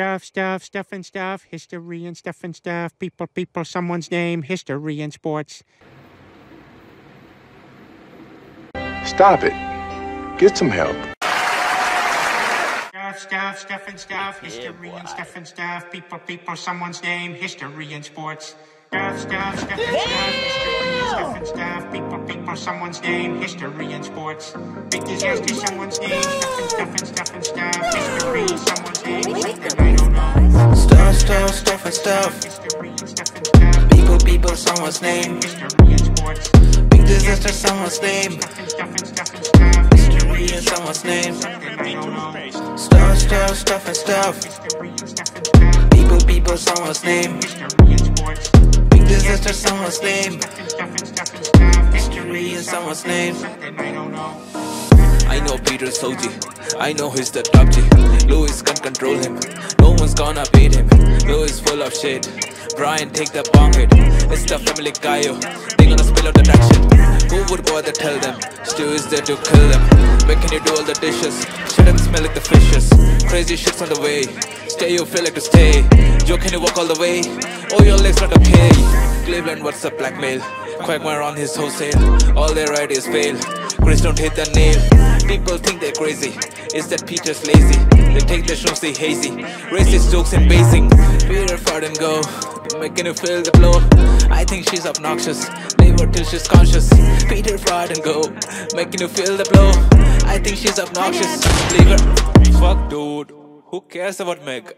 Stuff and stuff, history and stuff and stuff, people, someone's name, history and sports. Stop it. Get some help. Stuff and stuff, history and stuff and stuff, people, someone's name, history and sports. Stuff and stuff, history and stuff and stuff, people, someone's name, history and sports. Big disaster, someone's name, stuff and stuff, history, someone's name, something I don't know. Stuff and stuff, history and stuff and stuff, people, someone's name, history and sports. Big disaster, someone's name, stuff and stuff, history and someone's name, something I don't know. Stuff and stuff, history and stuff and stuff, people, someone's name, history and sports. Disaster, someone's name, stuff and stuff, history is someone's name. I know Peter's OG, I know he's the top G. Louis can control him, no one's gonna beat him. Louis full of shit, Brian take the bomb hit. It's the family guy, they gonna spill out the action. Who would bother tell them, Stu is there to kill them. Where can you do all the dishes, shit and smell like the fishes. Crazy shit's on the way, stay you feel like to stay. Yo, can you walk all the way? Oh, your legs not okay. Cleveland, what's up, blackmail? Quagmire on his wholesale. All they write is fail. Chris don't hit the nail. People think they're crazy. Is that Peter's lazy? They take the shrooms, they hazy. Racist jokes and basing. Peter fart and go. Making you feel the blow. I think she's obnoxious. Leave her till she's conscious. Peter fart and go. Making you feel the blow. I think she's obnoxious. Leave her. Fuck, dude. Who cares about Meg?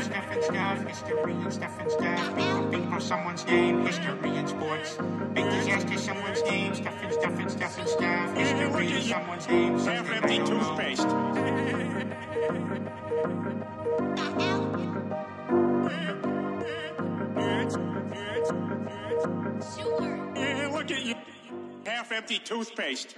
Stuff, history and stuff and stuff, people, someone's name, history and sports. Big disaster, someone's name, stuff and stuff, history and someone's name, something I don't know. Half empty toothpaste.